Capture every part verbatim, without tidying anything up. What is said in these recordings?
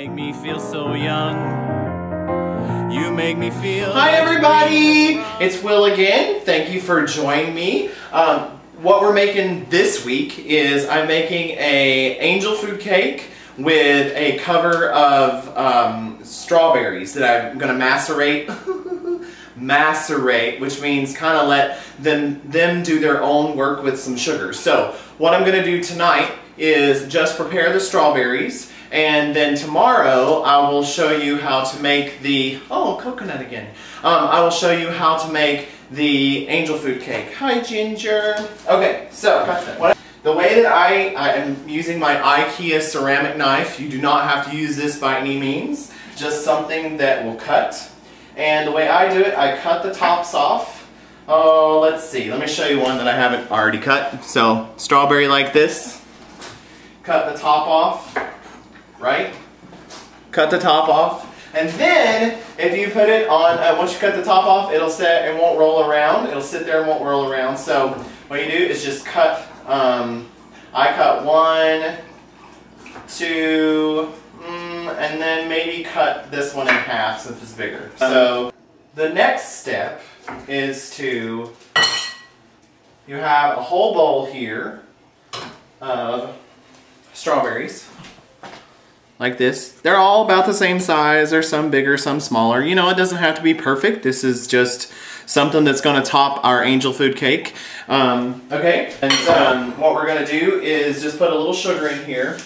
make me feel so young. You make me feel... Hi everybody! It's Will again. Thank you for joining me. Um, what we're making this week is I'm making a angel food cake with a cover of um, strawberries that I'm going to macerate. Macerate, which means kind of let them them do their own work with some sugar. So what I'm going to do tonight is just prepare the strawberries, and then tomorrow I will show you how to make the oh coconut again. Um, I will show you how to make the angel food cake. Hi Ginger. Okay, so what the way that I I am using my IKEA ceramic knife. You do not have to use this by any means. Just something that will cut. And the way I do it, I cut the tops off. Oh, let's see. Let me show you one that I haven't already cut. So, strawberry like this. Cut the top off, right? Cut the top off. And then, if you put it on, uh, once you cut the top off, it'll set and won't roll around. It'll sit there and won't roll around. So, what you do is just cut, um, I cut one, two, and then maybe cut this one in half since it's bigger. So the next step is to, you have a whole bowl here of strawberries like this. They're all about the same size. There's some bigger, some smaller. You know, it doesn't have to be perfect. This is just something that's going to top our angel food cake. Um, okay, and um, what we're going to do is just put a little sugar in here,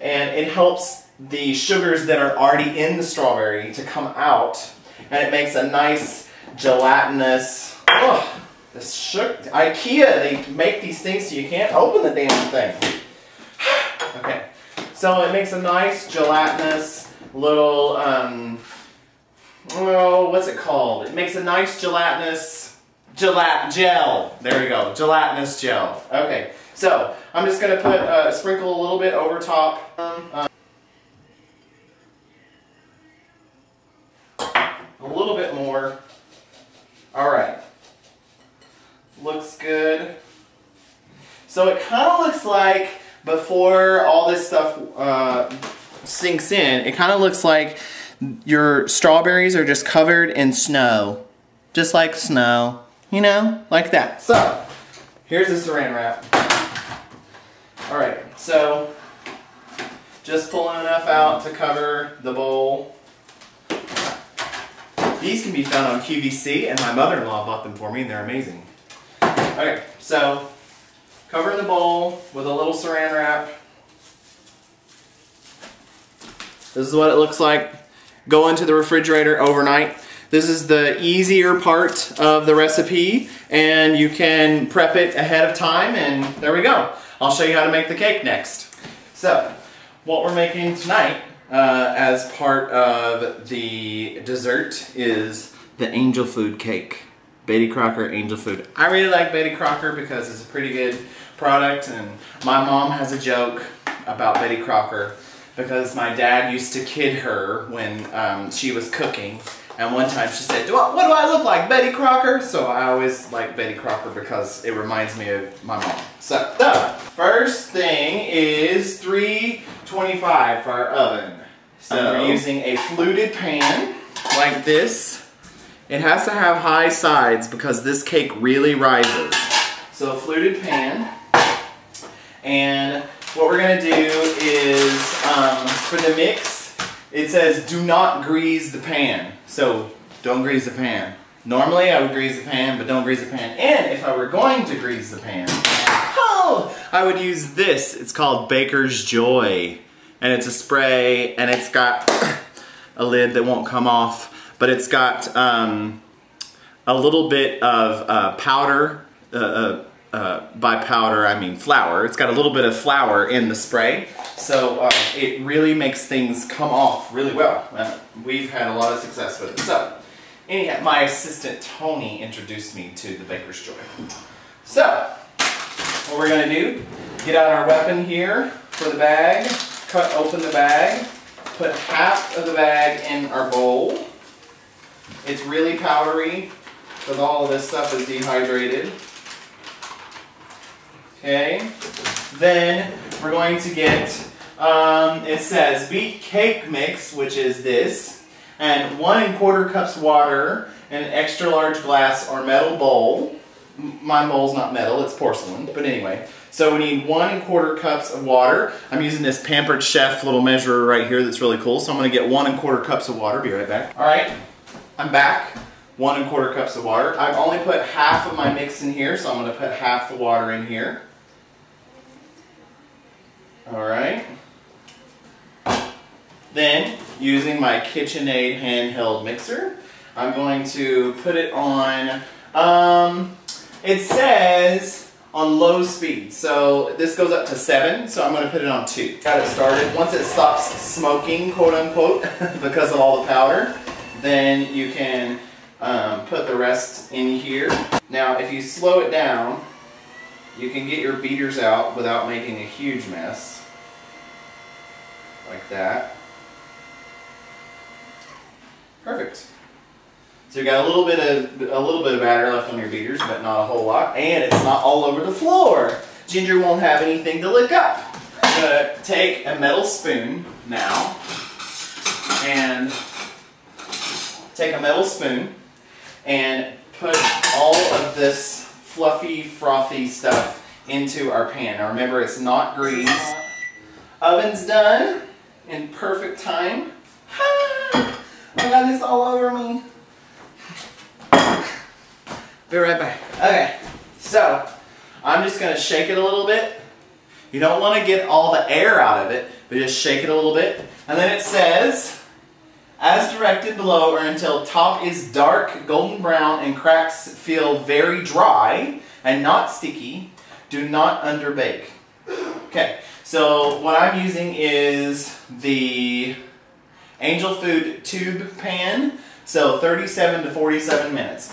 and it helps the sugars that are already in the strawberry to come out, and it makes a nice gelatinous. Oh, this sugar, IKEA, they make these things so you can't open the damn thing. Okay, so it makes a nice gelatinous little um. Oh, what's it called? It makes a nice gelatinous gelat gel. There we go, gelatinous gel. Okay, so I'm just gonna put uh, sprinkle a little bit over top. Um, um, Alright, looks good. So it kind of looks like, before all this stuff uh, sinks in, it kind of looks like your strawberries are just covered in snow. Just like snow, you know, like that. So, here's the saran wrap. Alright, so just pulling enough out to cover the bowl. These can be found on Q V C, and my mother-in-law bought them for me, and they're amazing. Okay, so cover the bowl with a little saran wrap. This is what it looks like. Go into the refrigerator overnight. This is the easier part of the recipe, and you can prep it ahead of time, and there we go. I'll show you how to make the cake next. So, what we're making tonight Uh, as part of the dessert is the angel food cake. Betty Crocker angel food. I really like Betty Crocker because it's a pretty good product, and my mom has a joke about Betty Crocker because my dad used to kid her when um, she was cooking, and one time she said, do I, what do I look like, Betty Crocker? So I always like Betty Crocker because it reminds me of my mom. So, so first thing is three twenty-five for our oven. So we're using a fluted pan like this. It has to have high sides because this cake really rises. So a fluted pan. And what we're going to do is, um, for the mix, it says do not grease the pan. So don't grease the pan. Normally I would grease the pan, but don't grease the pan. And if I were going to grease the pan, oh, I would use this. It's called Baker's Joy. And it's a spray, and it's got a lid that won't come off, but it's got um, a little bit of uh, powder. Uh, uh, uh, by powder, I mean flour. It's got a little bit of flour in the spray, so uh, it really makes things come off really well. Uh, we've had a lot of success with it. So, anyhow, my assistant Tony introduced me to the Baker's Joy. So, what we're going to do, get out our weapon here for the bag. Cut open the bag, put half of the bag in our bowl. It's really powdery because all of this stuff is dehydrated. Okay, then we're going to get Um, it says wheat cake mix, which is this, and one and quarter cups water in an extra large glass or metal bowl. My bowl's not metal, it's porcelain, but anyway. So we need one and quarter cups of water. I'm using this Pampered Chef little measurer right here that's really cool, so I'm gonna get one and quarter cups of water, be right back. All right, I'm back, one and quarter cups of water. I've only put half of my mix in here, so I'm gonna put half the water in here. All right. Then, using my KitchenAid handheld mixer, I'm going to put it on, um, it says on low speed, so this goes up to seven, so I'm going to put it on two. Got it started. Once it stops smoking, quote unquote, because of all the powder, then you can um, put the rest in here. Now, if you slow it down, you can get your beaters out without making a huge mess, like that. Perfect. So you got a little bit of a little bit of batter left on your beaters, but not a whole lot, and it's not all over the floor. Ginger won't have anything to lick up. I'm gonna take a metal spoon now, and take a metal spoon and put all of this fluffy, frothy stuff into our pan. Now remember, it's not greased. Oven's done in perfect time. I got this all over me. Be right back. Okay, so I'm just going to shake it a little bit. You don't want to get all the air out of it, but just shake it a little bit. And then it says, as directed below or until top is dark golden brown and cracks feel very dry and not sticky, do not underbake. Okay, so what I'm using is the Angel Food tube pan, so thirty-seven to forty-seven minutes.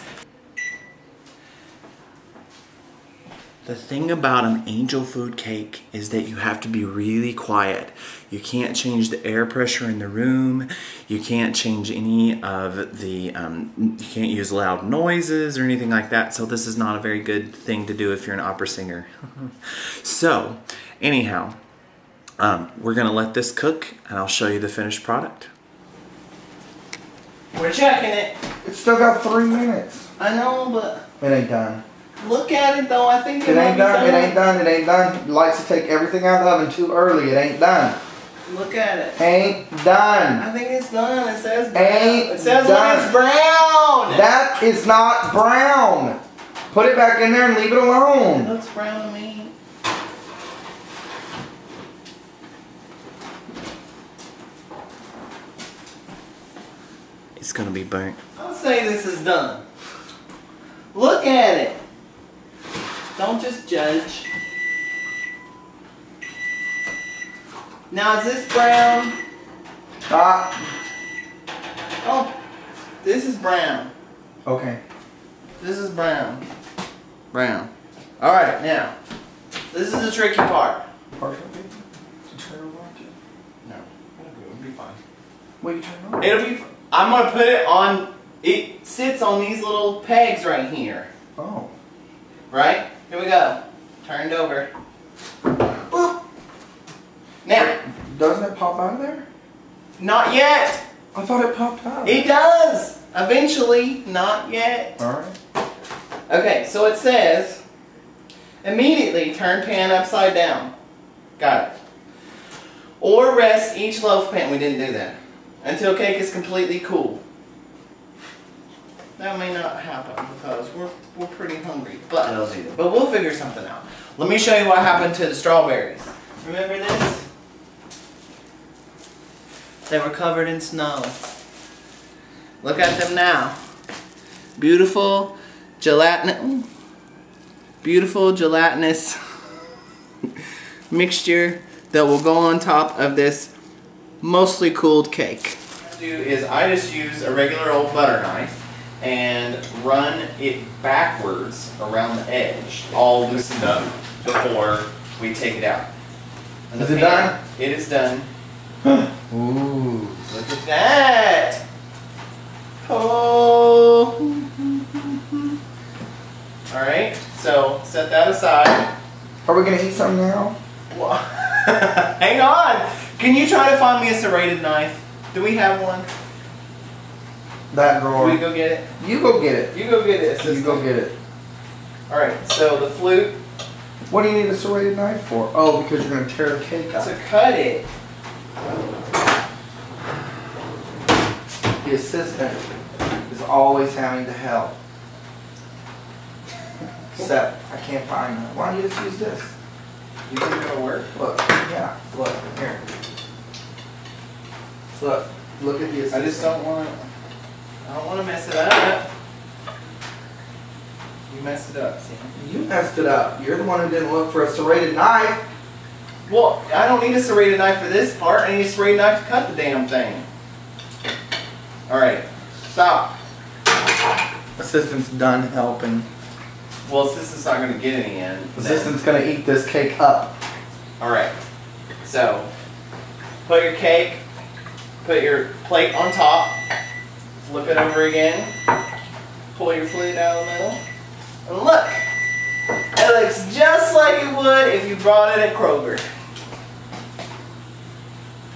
The thing about an Angel Food cake is that you have to be really quiet. You can't change the air pressure in the room. You can't change any of the, um, you can't use loud noises or anything like that, so this is not a very good thing to do if you're an opera singer. So, anyhow, um, we're gonna let this cook and I'll show you the finished product. We're checking it. It's still got three minutes. I know, but... It ain't done. Look at it though, I think it, it ain't done, done. It ain't done, it ain't done. It likes to take everything out of the oven too early. It ain't done. Look at it. Ain't done. I think it's done. It says brown. Ain't it says done. It's brown. That is not brown. Put it back in there and leave it alone. It looks brown to me. It's gonna be burnt. I'll say this is done. Look at it. Don't just judge. Now is this brown? Ah. Oh, this is brown. Okay. This is brown. Brown. All right, now, this is the tricky part. Partial paper? No, it'll be fine. What are you turning on? It'll be. I'm gonna put it on. It sits on these little pegs right here. Oh. Right. Here we go. Turned over. Boop. Now. Doesn't it pop out of there? Not yet. I thought it popped out. It does. Eventually. Not yet. Alright. Okay, so it says, immediately turn pan upside down. Got it. Or rest each loaf pan. We didn't do that. Until cake is completely cool. That may not happen because we're, we're pretty hungry, but, but we'll figure something out. Let me show you what happened to the strawberries. Remember this? They were covered in snow. Look at them now. Beautiful, gelatinous, beautiful gelatinous mixture that will go on top of this mostly cooled cake. What I do is I just use a regular old butter knife and run it backwards around the edge, all loosened up before we take it out. And is it pan, done? It is done. Ooh. Look at that! Oh! Alright, so set that aside. Are we going to eat something now? Hang on! Can you try to find me a serrated knife? Do we have one? That drawer. Can we go get it? You go get it. You go get it. Assistant. You go get it. All right. So the flute. What do you need a serrated knife for? Oh, because you're going to tear the cake out. To cut it. The assistant is always having to help. Except I can't find that. Why don't you just use this? You think it's going to work? Look. Yeah. Look. Here. Look. Look at the assistant. I just don't want it. I don't want to mess it up. You messed it up, Sam. You messed it up. You're the one who didn't look for a serrated knife. Well, I don't need a serrated knife for this part. I need a serrated knife to cut the damn thing. Alright. Stop. Assistant's done helping. Well, assistant's not going to get any in. Assistant's going to eat this cake up. Alright. So, put your cake, put your plate on top. Flip it over again, pull your flute out of the middle, and look! It looks just like it would if you brought it at Kroger.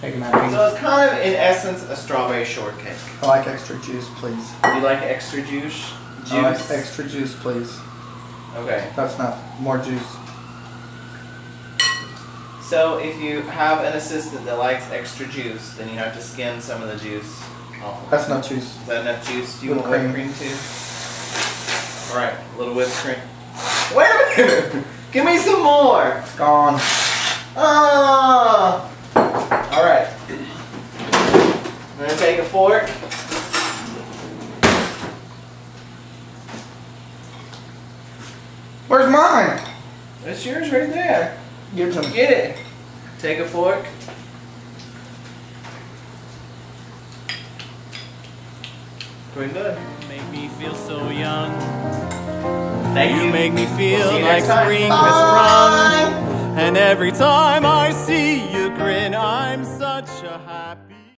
Take them out. So it's kind of, in essence, a strawberry shortcake. I like extra juice, please. You like extra juice? Juice? I like extra juice, please. Okay. That's not more juice. So if you have an assistant that likes extra juice, then you have to skim some of the juice. Oh. That's not juice. Is that enough juice? Do you want whipped cream too? Alright, a little whipped cream. Wait a minute! Give me some more! It's gone. Oh! Alright. I'm going to take a fork. Where's mine? It's yours right there. Give it to me. Get it. Take a fork. Doing good. Make me feel so young. Thank you. You make me feel we'll like spring has sprung. And every time I see you grin, I'm such a happy.